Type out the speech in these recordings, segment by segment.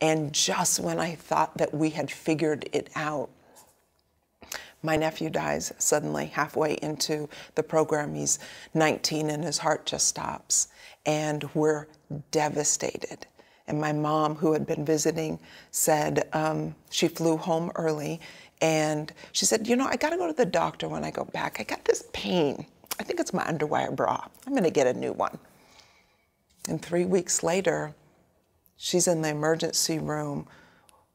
And just when I thought that we had figured it out, my nephew dies suddenly halfway into the program. He's 19 and his heart just stops. And we're devastated. And my mom, who had been visiting, said she flew home early. And she said, you know, I got to go to the doctor when I go back. I got this pain. I think it's my underwire bra. I'm going to get a new one. And 3 weeks later, she's in the emergency room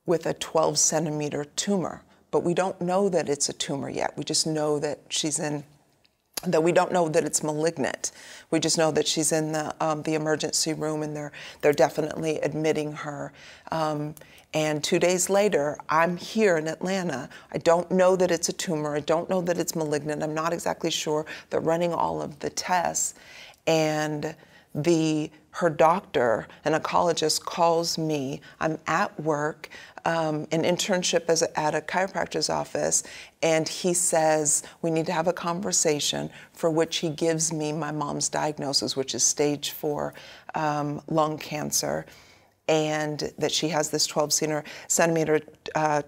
with a 12-centimeter tumor. But we don't know that it's a tumor yet. We just know that she's in, that we don't know that it's malignant. We just know that she's in the emergency room, and they're definitely admitting her. And 2 days later, I'm here in Atlanta. I don't know that it's a tumor. I don't know that it's malignant. I'm not exactly sure. They're running all of the tests. And her doctor, an oncologist, calls me. I'm at work, an internship at a chiropractor's office, and he says, we need to have a conversation, for which he gives me my mom's diagnosis, which is stage 4 lung cancer, and that she has this 12-centimeter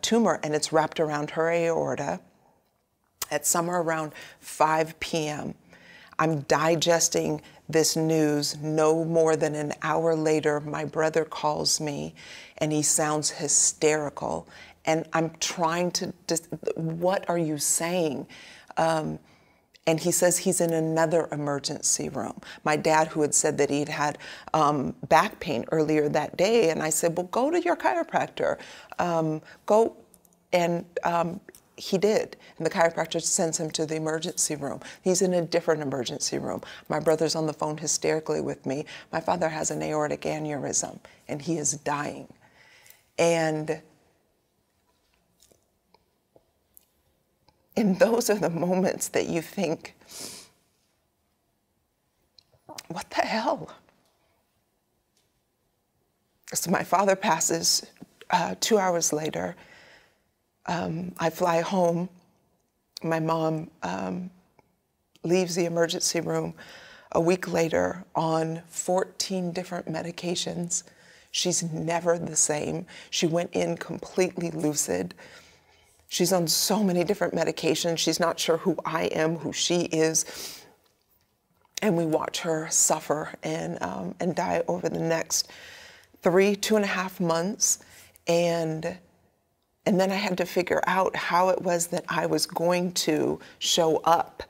tumor, and it's wrapped around her aorta. At somewhere around 5 p.m., I'm digesting this news. No more than an hour later, my brother calls me, and he sounds hysterical. And I'm trying to, what are you saying? And he says he's in another emergency room. My dad, who had said that he'd had back pain earlier that day, and I said, well, go to your chiropractor. Go and he did, and the chiropractor sends him to the emergency room. He's in a different emergency room. My brother's on the phone hysterically with me. My father has an aortic aneurysm, and he is dying. And those are the moments that you think, what the hell? So my father passes 2 hours later. I fly home. My mom leaves the emergency room a week later on 14 different medications. She's never the same. She went in completely lucid. She's on so many different medications. She's not sure who I am, who she is. And we watch her suffer and die over the next 2.5 months. And then I had to figure out how it was that I was going to show up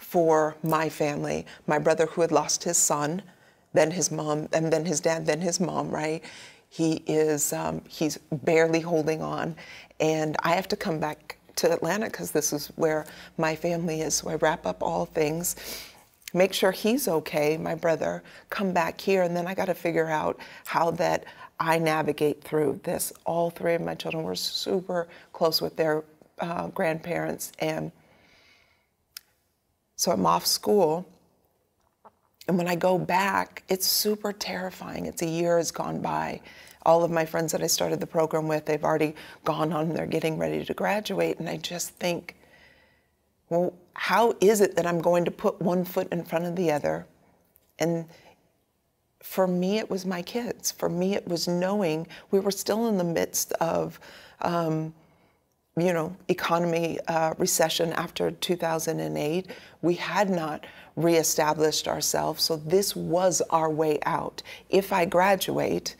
for my family, my brother who had lost his son, then his mom, and then his dad, then his mom, right? He is, he's barely holding on. And I have to come back to Atlanta because this is where my family is. So I wrap up all things, make sure he's okay, my brother, come back here, and then I got to figure out how that I navigate through this. All three of my children were super close with their grandparents, and so I'm off school, and when I go back, it's super terrifying. It's a year has gone by. All of my friends that I started the program with, they've already gone on, they're getting ready to graduate, and I just think, well, how is it that I'm going to put one foot in front of the other? And for me, it was my kids. For me, it was knowing we were still in the midst of, you know, economy recession after 2008. We had not reestablished ourselves, so this was our way out. If I graduate,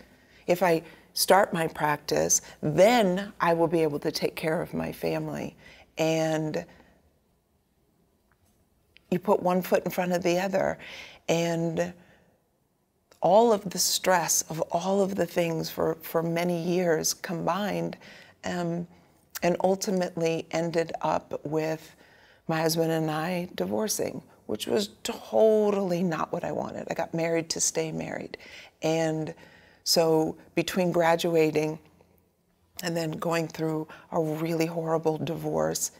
if I start my practice, then I will be able to take care of my family. And you put one foot in front of the other. And all of the stress of all of the things for many years combined, and ultimately ended up with my husband and I divorcing, which was totally not what I wanted. I got married to stay married. And so between graduating and then going through a really horrible divorce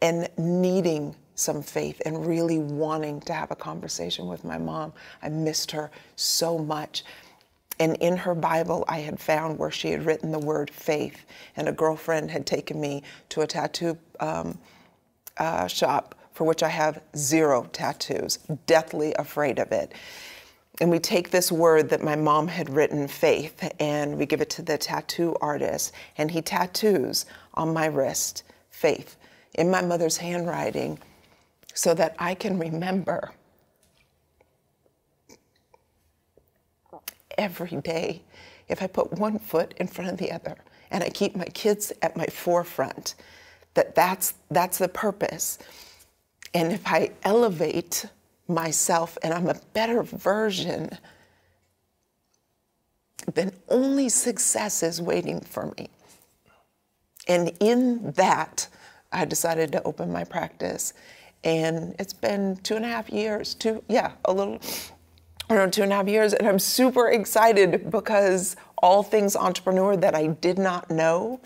and needing some faith and really wanting to have a conversation with my mom. I missed her so much. And in her Bible, I had found where she had written the word faith, and a girlfriend had taken me to a tattoo shop, for which I have 0 tattoos, deathly afraid of it. And we take this word that my mom had written, faith, and we give it to the tattoo artist, and he tattoos on my wrist, faith, in my mother's handwriting, so that I can remember every day if I put one foot in front of the other. And I keep my kids at my forefront, that's the purpose. And if I elevate myself and I'm a better version, then only success is waiting for me. And in that, I decided to open my practice. And it's been 2.5 years, two and a half years, and I'm super excited because all things entrepreneur that I did not know,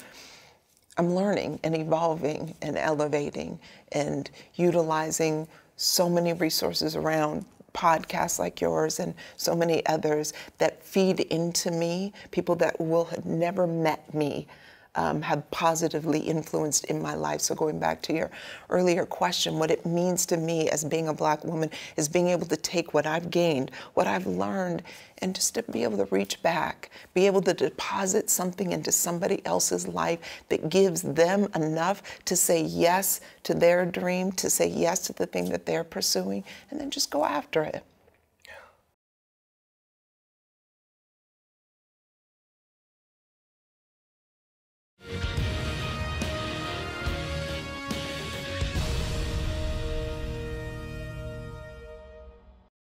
I'm learning and evolving and elevating and utilizing so many resources around podcasts like yours and so many others that feed into me. People that will have never met me have positively influenced in my life. So going back to your earlier question, what it means to me as being a Black woman is being able to take what I've gained, what I've learned, and just to be able to reach back, be able to deposit something into somebody else's life that gives them enough to say yes to their dream, to say yes to the thing that they're pursuing, and then just go after it.